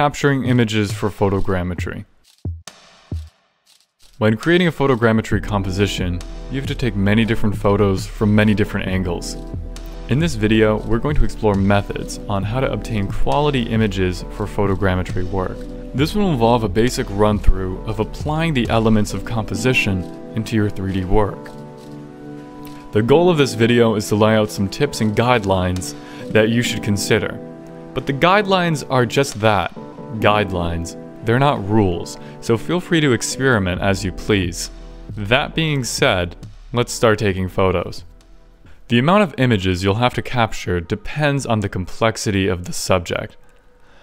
capturing images for photogrammetry. When creating a photogrammetry composition, you have to take many different photos from many different angles. In this video, we're going to explore methods on how to obtain quality images for photogrammetry work. This will involve a basic run-through of applying the elements of composition into your 3D work. The goal of this video is to lay out some tips and guidelines that you should consider. But the guidelines are just that, guidelines. They're not rules, so feel free to experiment as you please. That being said, let's start taking photos. The amount of images you'll have to capture depends on the complexity of the subject.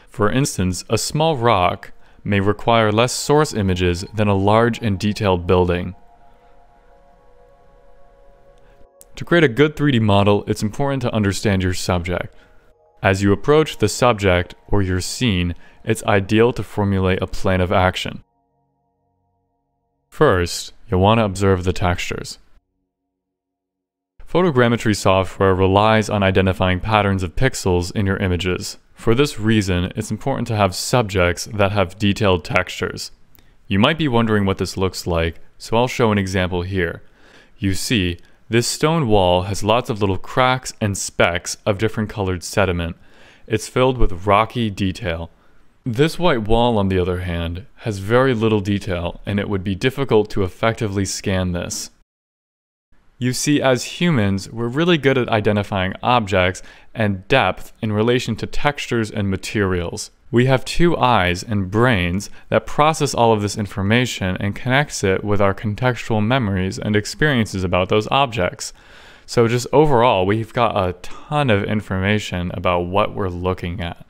For instance, a small rock may require less source images than a large and detailed building. To create a good 3D model, it's important to understand your subject. As you approach the subject or your scene, it's ideal to formulate a plan of action. First, you'll want to observe the textures. Photogrammetry software relies on identifying patterns of pixels in your images. For this reason, it's important to have subjects that have detailed textures. You might be wondering what this looks like, so I'll show an example here. You see, this stone wall has lots of little cracks and specks of different colored sediment. It's filled with rocky detail. This white wall, on the other hand, has very little detail, and it would be difficult to effectively scan this. You see, as humans, we're really good at identifying objects and depth in relation to textures and materials. We have two eyes and brains that process all of this information and connects it with our contextual memories and experiences about those objects. So just overall, we've got a ton of information about what we're looking at.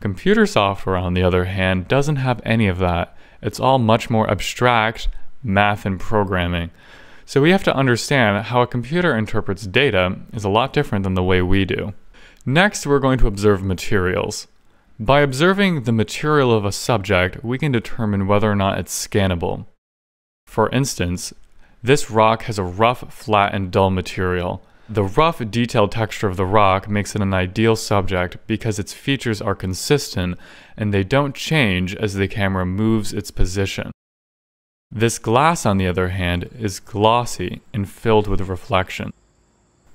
Computer software, on the other hand, doesn't have any of that. It's all much more abstract, math and programming. So we have to understand how a computer interprets data is a lot different than the way we do. Next, we're going to observe materials. By observing the material of a subject, we can determine whether or not it's scannable. For instance, this rock has a rough, flat, and dull material. The rough, detailed texture of the rock makes it an ideal subject because its features are consistent and they don't change as the camera moves its position. This glass, on the other hand, is glossy and filled with reflection.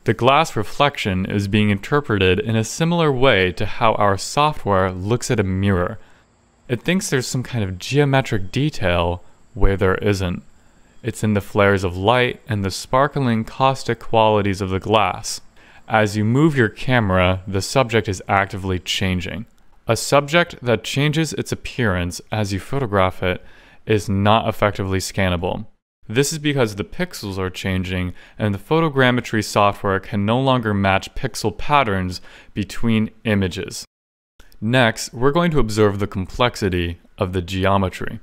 The glass reflection is being interpreted in a similar way to how our software looks at a mirror. It thinks there's some kind of geometric detail where there isn't. It's in the flares of light and the sparkling caustic qualities of the glass. As you move your camera, the subject is actively changing. A subject that changes its appearance as you photograph it is not effectively scannable. This is because the pixels are changing and the photogrammetry software can no longer match pixel patterns between images. Next, we're going to observe the complexity of the geometry.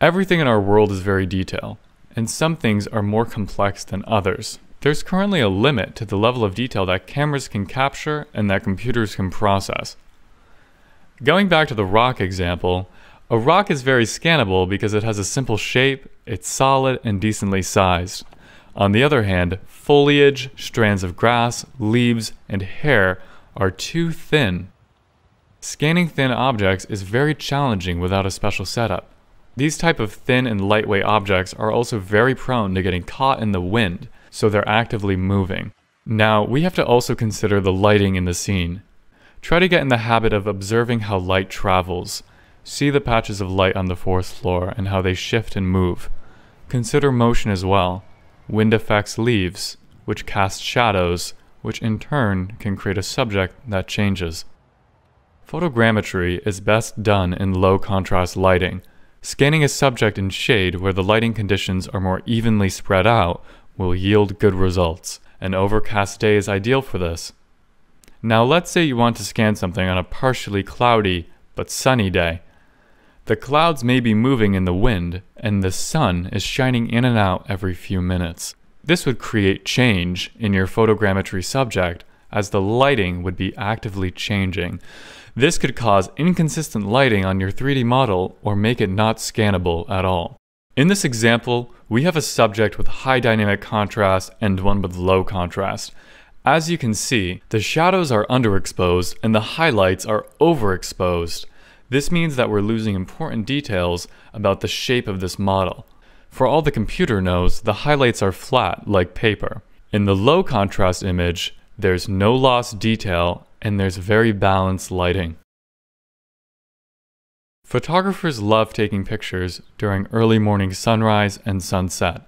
Everything in our world is very detailed, and some things are more complex than others. There's currently a limit to the level of detail that cameras can capture and that computers can process. Going back to the rock example, a rock is very scannable because it has a simple shape, it's solid and decently sized. On the other hand, foliage, strands of grass, leaves, and hair are too thin. Scanning thin objects is very challenging without a special setup. These type of thin and lightweight objects are also very prone to getting caught in the wind, so they're actively moving. Now, we have to also consider the lighting in the scene. Try to get in the habit of observing how light travels. See the patches of light on the forest floor and how they shift and move. Consider motion as well. Wind affects leaves, which cast shadows, which in turn can create a subject that changes. Photogrammetry is best done in low contrast lighting. Scanning a subject in shade where the lighting conditions are more evenly spread out will yield good results. An overcast day is ideal for this. Now let's say you want to scan something on a partially cloudy but sunny day. The clouds may be moving in the wind, and the sun is shining in and out every few minutes. This would create change in your photogrammetry subject, as the lighting would be actively changing. This could cause inconsistent lighting on your 3D model or make it not scannable at all. In this example, we have a subject with high dynamic contrast and one with low contrast. As you can see, the shadows are underexposed and the highlights are overexposed. This means that we're losing important details about the shape of this model. For all the computer knows, the highlights are flat like paper. In the low contrast image, there's no lost detail and there's very balanced lighting. Photographers love taking pictures during early morning sunrise and sunset.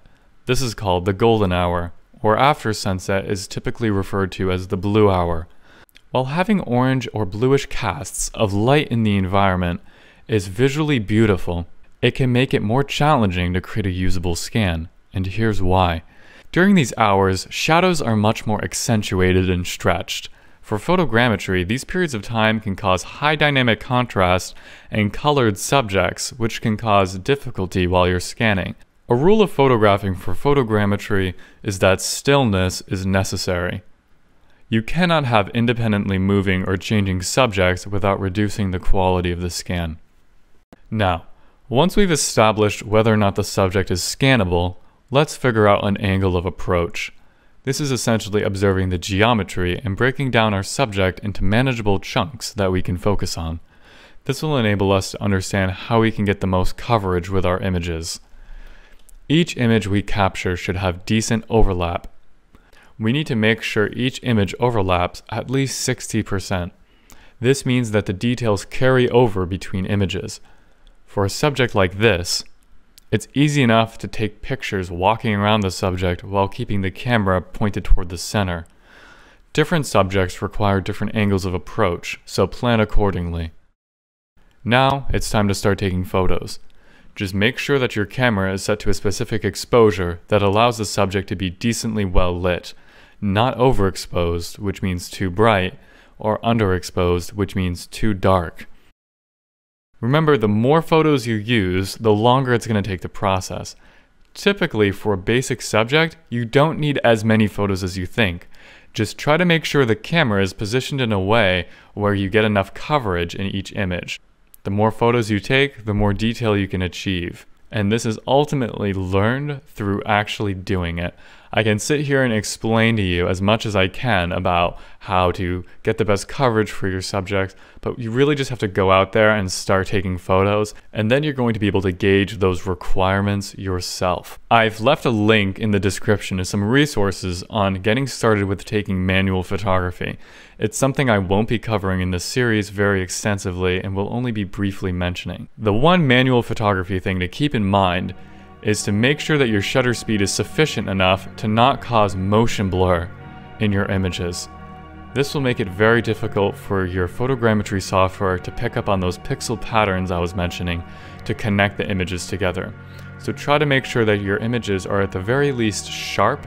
This is called the golden hour, or after sunset is typically referred to as the blue hour. While having orange or bluish casts of light in the environment is visually beautiful, it can make it more challenging to create a usable scan, and here's why. During these hours, shadows are much more accentuated and stretched. For photogrammetry, these periods of time can cause high dynamic contrast and colored subjects, which can cause difficulty while you're scanning. A rule of photographing for photogrammetry is that stillness is necessary. You cannot have independently moving or changing subjects without reducing the quality of the scan. Now, once we've established whether or not the subject is scannable, let's figure out an angle of approach. This is essentially observing the geometry and breaking down our subject into manageable chunks that we can focus on. This will enable us to understand how we can get the most coverage with our images. Each image we capture should have decent overlap. We need to make sure each image overlaps at least 60%. This means that the details carry over between images. For a subject like this, it's easy enough to take pictures walking around the subject while keeping the camera pointed toward the center. Different subjects require different angles of approach, so plan accordingly. Now it's time to start taking photos. Just make sure that your camera is set to a specific exposure that allows the subject to be decently well lit, not overexposed, which means too bright, or underexposed, which means too dark. Remember, the more photos you use, the longer it's going to take the process. Typically, for a basic subject, you don't need as many photos as you think. Just try to make sure the camera is positioned in a way where you get enough coverage in each image. The more photos you take, the more detail you can achieve. And this is ultimately learned through actually doing it. I can sit here and explain to you as much as I can about how to get the best coverage for your subjects, but you really just have to go out there and start taking photos, and then you're going to be able to gauge those requirements yourself. I've left a link in the description to some resources on getting started with taking manual photography. It's something I won't be covering in this series very extensively and will only be briefly mentioning. The one manual photography thing to keep in mind is to make sure that your shutter speed is sufficient enough to not cause motion blur in your images. This will make it very difficult for your photogrammetry software to pick up on those pixel patterns I was mentioning to connect the images together. So try to make sure that your images are at the very least sharp,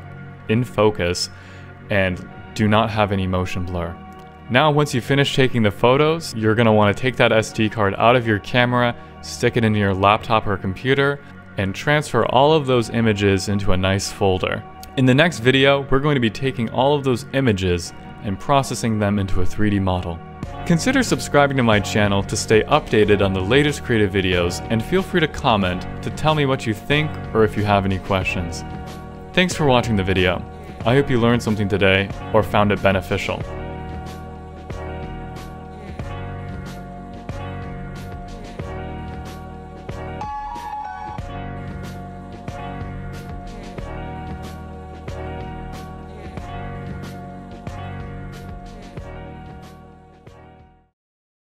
in focus, and do not have any motion blur. Now, once you finish taking the photos, you're going to want to take that SD card out of your camera, stick it into your laptop or computer, and transfer all of those images into a nice folder. In the next video, we're going to be taking all of those images and processing them into a 3D model. Consider subscribing to my channel to stay updated on the latest creative videos, and feel free to comment to tell me what you think or if you have any questions. Thanks for watching the video. I hope you learned something today or found it beneficial.